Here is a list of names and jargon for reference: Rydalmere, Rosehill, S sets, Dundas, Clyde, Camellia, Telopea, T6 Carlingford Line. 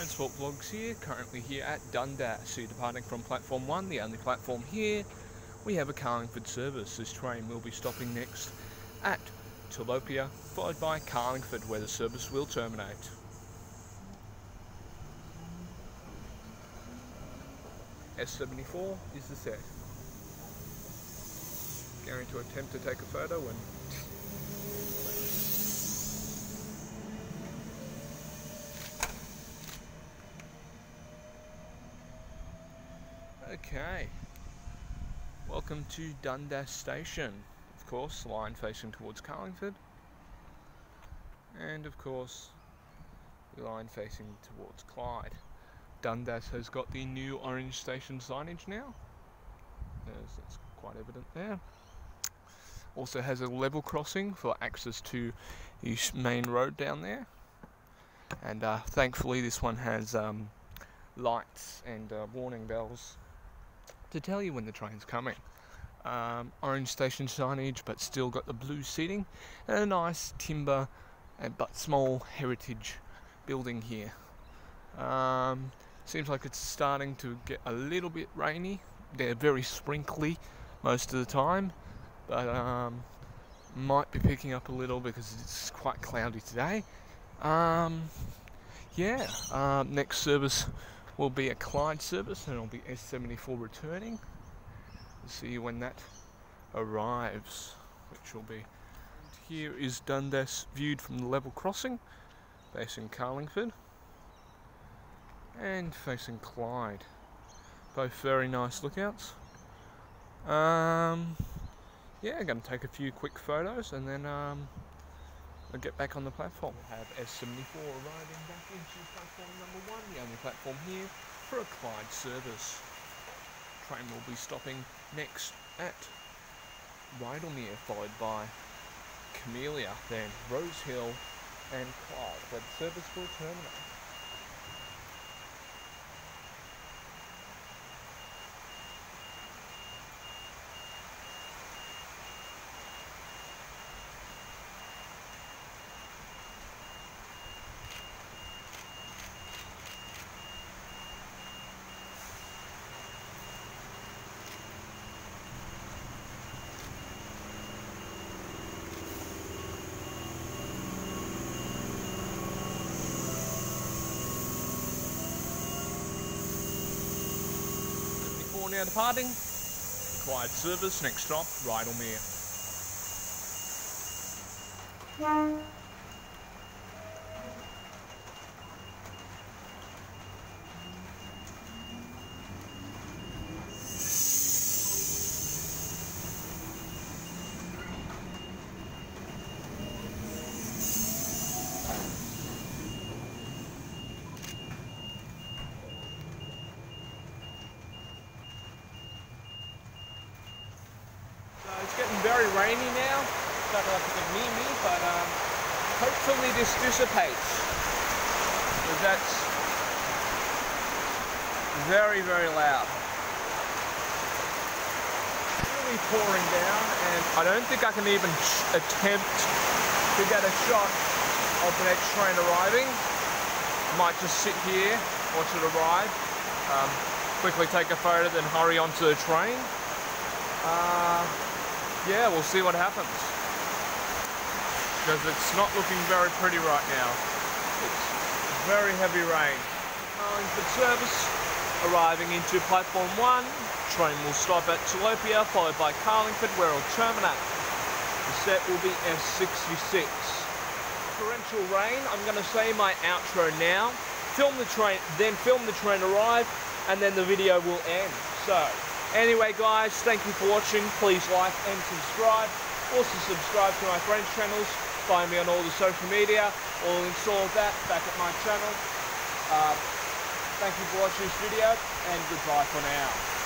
and Swap Vlogs here, currently here at Dundas. So departing from Platform 1, the only platform here, we have a Carlingford service. This train will be stopping next at Telopea, followed by Carlingford, where the service will terminate. S74 is the set. Going to attempt to take a photo and okay, welcome to Dundas Station. Of course, line facing towards Carlingford, and of course, the line facing towards Clyde. Dundas has got the new orange station signage now. That's quite evident there. Also has a level crossing for access to the main road down there. And thankfully this one has lights and warning bells to tell you when the train's coming. Orange station signage, but still got the blue seating, and a nice timber but small heritage building here. Seems like it's starting to get a little bit rainy. They're very sprinkly most of the time, but might be picking up a little because it's quite cloudy today. Next service will be a Clyde service, and it'll be S74 returning. We'll see when that arrives, which will be... Here is Dundas viewed from the level crossing, facing Carlingford and facing Clyde. Both very nice lookouts. I'm going to take a few quick photos and then I'll get back on the platform. We have S74 arriving back into platform number 1, the only platform here for a Clyde service. Train will be stopping next at Rydalmere, followed by Camellia, then Rosehill and Clyde, where the service will terminate. Now departing, Clyde service, next stop, Rydalmere. Very rainy now, don't know if you can hear me, but hopefully this dissipates, because that's very, very loud. It's really pouring down, and I don't think I can even attempt to get a shot of the next train arriving. I might just sit here, watch it arrive, quickly take a photo, then hurry onto the train. We'll see what happens, because it's not looking very pretty right now. It's very heavy rain. Carlingford service arriving into platform 1. Train will stop at Telopea, followed by Carlingford, where it'll terminate. The set will be S66. Torrential rain. I'm going to say my outro now. Film the train, then film the train arrive, and then the video will end. So. Anyway guys, thank you for watching. Please like and subscribe. Also subscribe to my friends' channels. Find me on all the social media. I'll install that back at my channel. Thank you for watching this video, and goodbye for now.